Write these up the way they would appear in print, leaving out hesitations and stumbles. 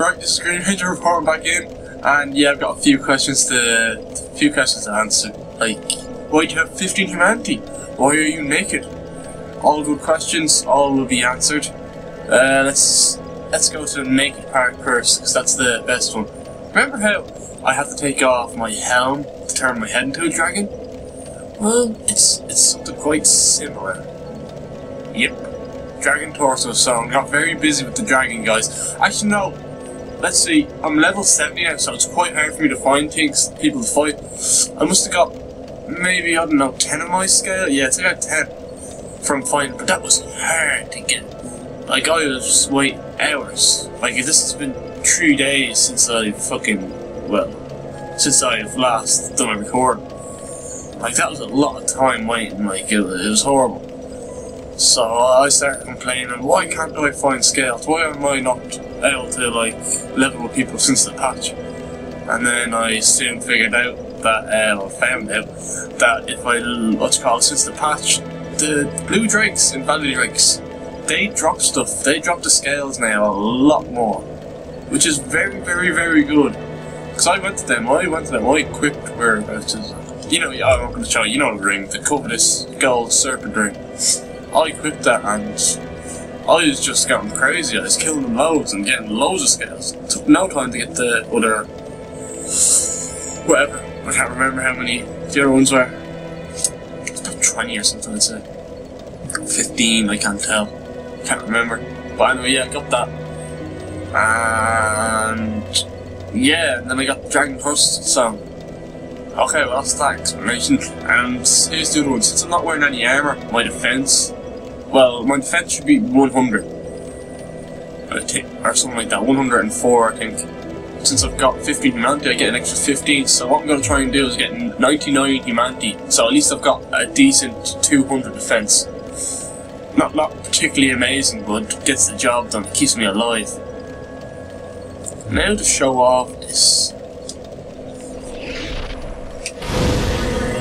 Right, Screen Ranger report back in, and yeah, I've got a few questions to answer. Like, why do you have 15 humanity? Why are you naked? All good questions, all will be answered. Let's go to the naked part first, because that's the best one. Remember how I had to take off my helm to turn my head into a dragon? Well, it's something quite similar. Yep. Dragon Torso Stone. Got very busy with the dragon, guys. Actually, no. Let's see. I'm level 70 now, so it's quite hard for me to find things, people to fight. I must have got maybe, I don't know, 10 on my scale? Yeah, it's about 10 from fighting, but that was hard to get. Like, I was waiting hours. Like, this has been 3 days since I fucking, well, since I've last done a recording. Like, that was a lot of time waiting, like, it was horrible. So I started complaining, why can't I find scales? Why am I not able to, like, level with people since the patch? And then I soon figured out that, or found out, that if I, what's it called, since the patch, the blue drakes and Valley Drakes, they drop stuff, they drop the scales now a lot more. Which is very, very, very good. Because I went to them, I equipped whereabouts is. You know, I'm not going to show you, the ring, the covetous gold serpent ring. I equipped that and I was just going crazy. I was killing loads and getting loads of scales. It took no time to get the other, whatever, I can't remember how many the other ones were. It's about 20 or something, I'd say. 15, I can't tell. Can't remember. But anyway, yeah, I got that. And yeah, and then I got the Dragon Torso Stone. Okay, well that's that explanation, and here's the other one. Since I'm not wearing any armour, my defence should be 100, I think, or something like that, 104 I think. Since I've got 15 humanity, I get an extra 15, so what I'm going to try and do is get 99 humanity, so at least I've got a decent 200 defence. Not particularly amazing, but gets the job done, keeps me alive. Now to show off this.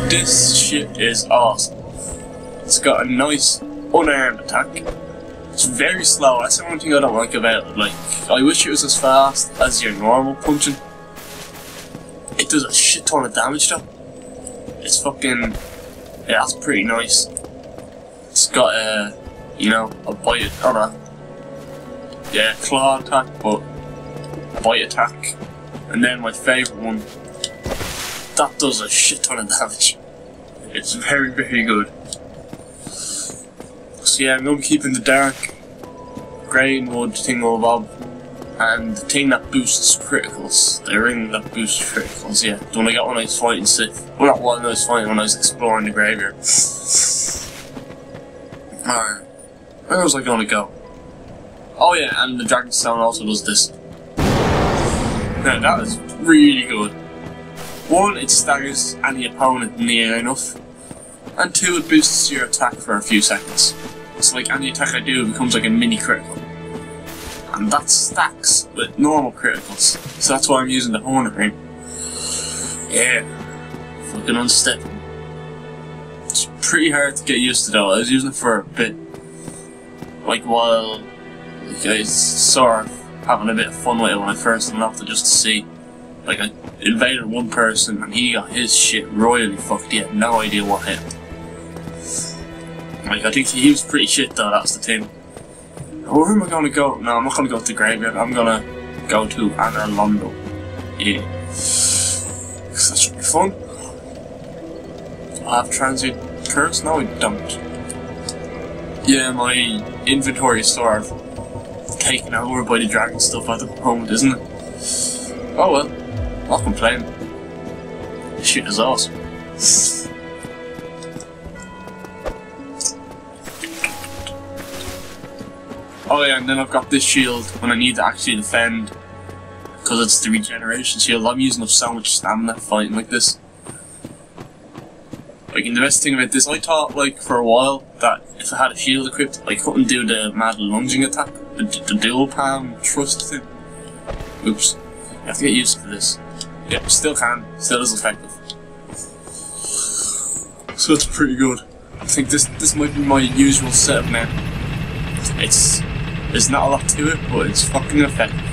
This shit is awesome. It's got a nice unarmed attack. It's very slow. That's the one thing I don't like about it. Like, I wish it was as fast as your normal punching. It does a shit ton of damage though. It's fucking, yeah, that's pretty nice. It's got a, you know, a bite on a, yeah, claw attack, but bite attack. And then my favourite one. That does a shit ton of damage. It's very, very good. So yeah, I'm going to be keeping the dark grey mode thingamabob, and the thing that boosts criticals, the ring that boosts criticals, yeah. The one I got when I was fighting Sith. Well, not when I was fighting, when I was exploring the graveyard. Alright, where was I going to go? Oh yeah, and the Dragon Stone also does this. Now that is really good. One, it staggers any opponent near enough, and two, it boosts your attack for a few seconds. So like any attack I do, it becomes like a mini critical. And that stacks with normal criticals, so that's why I'm using the Hornet Ring. Yeah, fucking unstep. It's pretty hard to get used to though, I was using it for a bit. Like while I was sort of having a bit of fun with it when I first unlocked it just to see. Like, I invaded one person and he got his shit royally fucked, he had no idea what hit. Like, I think he was pretty shit though, that's the thing. Where am I gonna go? No, I'm not gonna go to the graveyard, I'm gonna go to Anor Londo. Yeah. Cause that should be fun. I have transit curse? No, I don't. Yeah, my inventory is sort of taken over by the dragon stuff at the moment, isn't it? Oh well. I'll complain. This shit is awesome. Oh yeah, and then I've got this shield when I need to actually defend, because it's the regeneration shield. I'm using up so much stamina fighting like this. Like, and the best thing about this, I thought like for a while that if I had a shield equipped, I couldn't do the mad lunging attack, the dual palm thrust thing. Oops. I have to get used to this. Yep, still can, still is effective. So it's pretty good. I think this might be my usual setup now. It's there's not a lot to it, but it's fucking effective.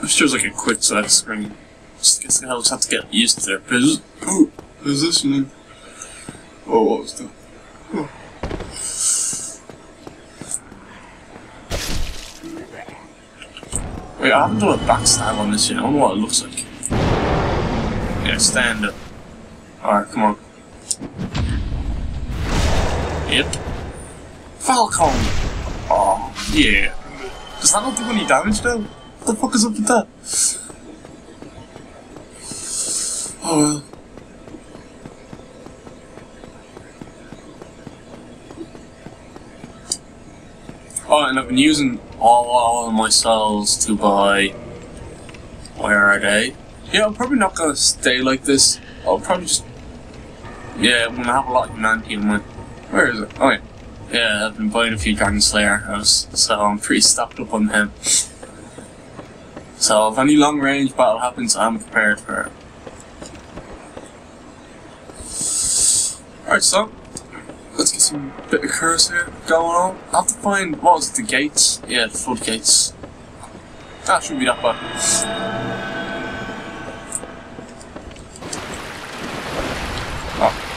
This feels like a quick side screen. Just I'll just have to get used to their positioning. Oh, what was that? Oh. Wait, I haven't done a backstab on this yet. I wonder what it looks like. Yeah, stand up. Alright, come on. Yep. Falcon! Oh, yeah. Does that not do any damage though? What the fuck is up with that? Oh well. Oh, and I've been using all of my cells to buy... Where are they? Yeah, I'm probably not gonna stay like this. I'll probably just... Yeah, I'm gonna have a lot of humanity in my... Where is it? Oh yeah. Yeah, I've been buying a few Dragon Slayer house, so I'm pretty stocked up on him. So if any long range battle happens, I'm prepared for it. Alright, so let's get some bit of curse here going on. I have to find, what was it, the gates? Yeah, the floodgates. That shouldn't be that bad. Oh.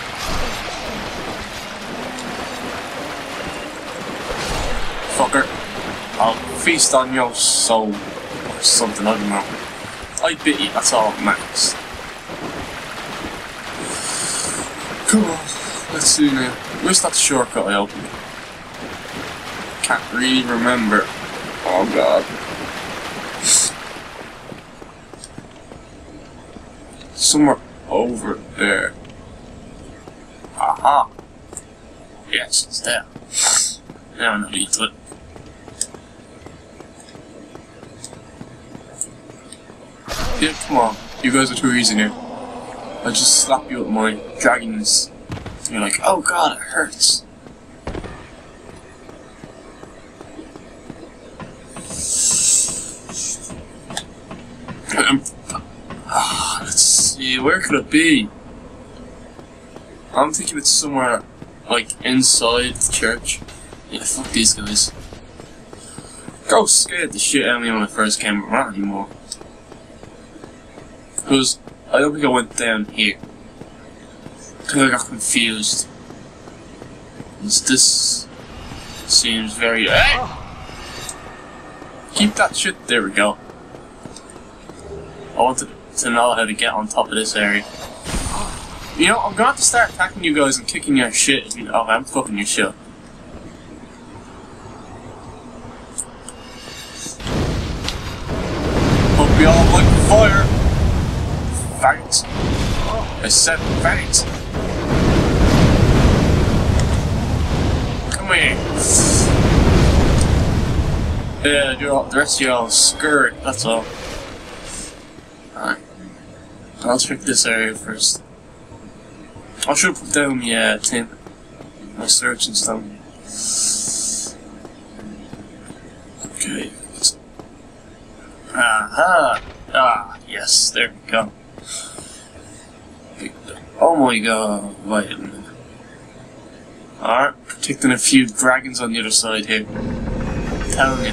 Fucker. I'll feast on your soul. Something, I don't know. I bit you, that's all max. Come on, let's see now. Where's that shortcut I opened? Can't really remember. Oh god. Somewhere over there. Aha! Yes, it's there. Now I know you do it. Yeah, come on. You guys are too easy now. I just slap you with my dragons. And you're like, oh god, it hurts. Let's see, where could it be? I'm thinking it's somewhere, like, inside the church. Yeah, fuck these guys. Go scared the shit out of me when I first came around anymore. Because I don't think I went down here. I think I got confused. This seems very... Hey! Keep that shit. There we go. I wanted to know how to get on top of this area. You know, I'm gonna have to start attacking you guys and kicking your shit. Oh, I'm fucking your shit. Hope we all like fire. Fact. I said fact. Come here. Yeah, you're all, the rest of y'all skirt, that's all. Alright. I'll check this area first. I should put down my tin. My search and stuff. Okay. Aha! Ah, yes, there we go. Oh my god, wait a minute. Alright, protecting a few dragons on the other side here. I'm telling you.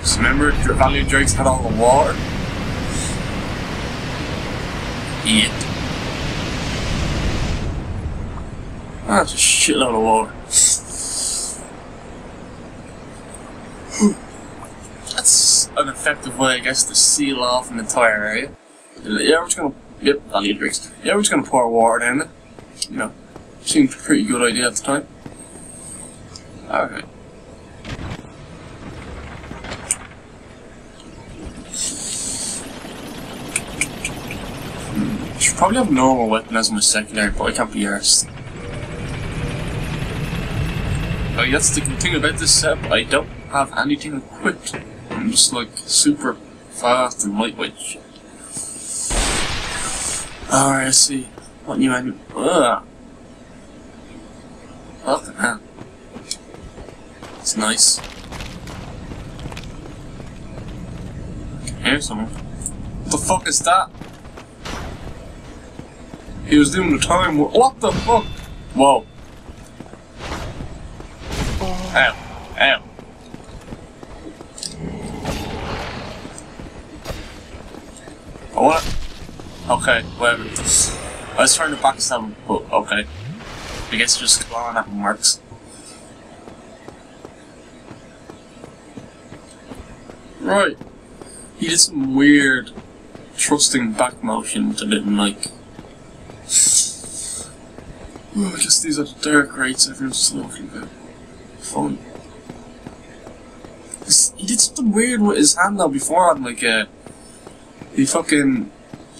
Just remember, the Valley Drakes had all the water. Eat. That's a shitload of water. An effective way, I guess, to seal off an entire area. Yeah, we're just gonna. Yep, Valley Drakes. Yeah, we're just gonna pour water down it. You know, seemed a pretty good idea at the time. Alright. Should probably have a normal weapon as my secondary, but I can't be arsed. Like, that's the good thing about this set, I don't have anything equipped. I'm just like super fast and lightweight. Alright, I see. What new enemy? Ugh. Fucking hell. It's nice. I can hear someone. What the fuck is that? It was during the time where— what the fuck? Whoa. Ow. Ow. What? Okay, whatever. I was trying to box them, but okay. I guess just clawing at marks. Right. He did some weird thrusting back motion, which I didn't like. Oh, I guess these are the Derek Wrights everyone's talking about. Fun. He did something weird with his hand though before on, like, he fucking—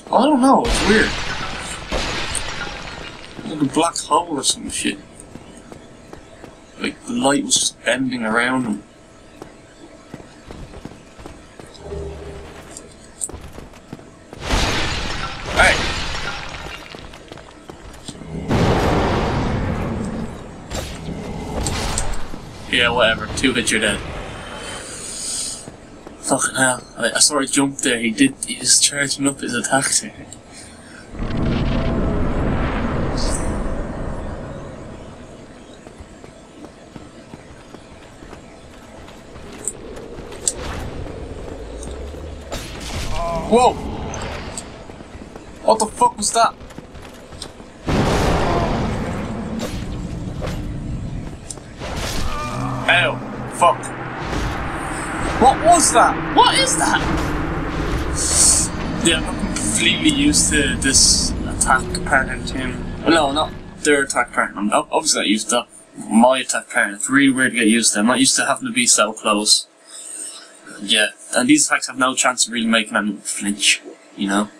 I don't know, it's weird. Like a black hole or some shit. Like, the light was just bending around him. Hey! Yeah, whatever. Two hits, you're dead. Fucking hell. I saw he jumped there. He was charging up his attack there. Whoa! What the fuck was that? Ow. Fuck. What was that? What is that? Yeah, I'm not completely used to this attack pattern team. No, not their attack pattern. I'm obviously not used to my attack pattern. It's really weird to get used to. I'm not used to having to be so close. Yeah, and these attacks have no chance of really making them flinch, you know?